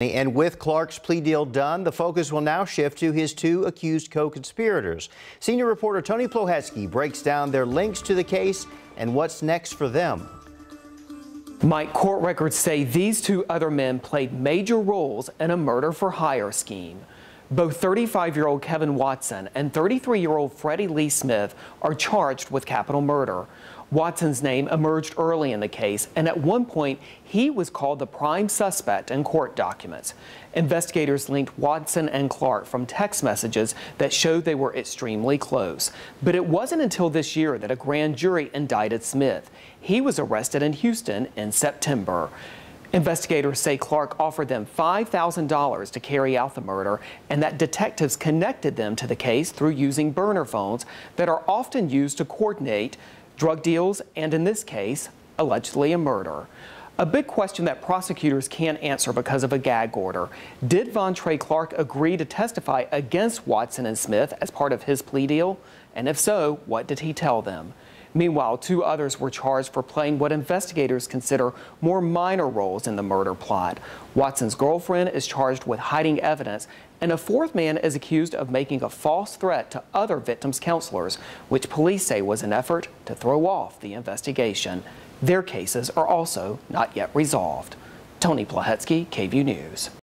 And with Clark's plea deal done, the focus will now shift to his two accused co-conspirators. Senior reporter Tony Plohetski breaks down their links to the case and what's next for them. Mike, court records say these two other men played major roles in a murder-for-hire scheme. Both 35-year-old Kevin Watson and 33-year-old Freddie Lee Smith are charged with capital murder. Watson's name emerged early in the case, and at one point, he was called the prime suspect in court documents. Investigators linked Watson and Clark from text messages that showed they were extremely close. But it wasn't until this year that a grand jury indicted Smith. He was arrested in Houston in September. Investigators say Clark offered them $5,000 to carry out the murder and that detectives connected them to the case through using burner phones that are often used to coordinate drug deals and, in this case, allegedly a murder. A big question that prosecutors can't answer because of a gag order. Did VonTrey Clark agree to testify against Watson and Smith as part of his plea deal? And if so, what did he tell them? Meanwhile, two others were charged for playing what investigators consider more minor roles in the murder plot. Watson's girlfriend is charged with hiding evidence, and a fourth man is accused of making a false threat to other victims' counselors, which police say was an effort to throw off the investigation. Their cases are also not yet resolved. Tony Plohetski, KVU News.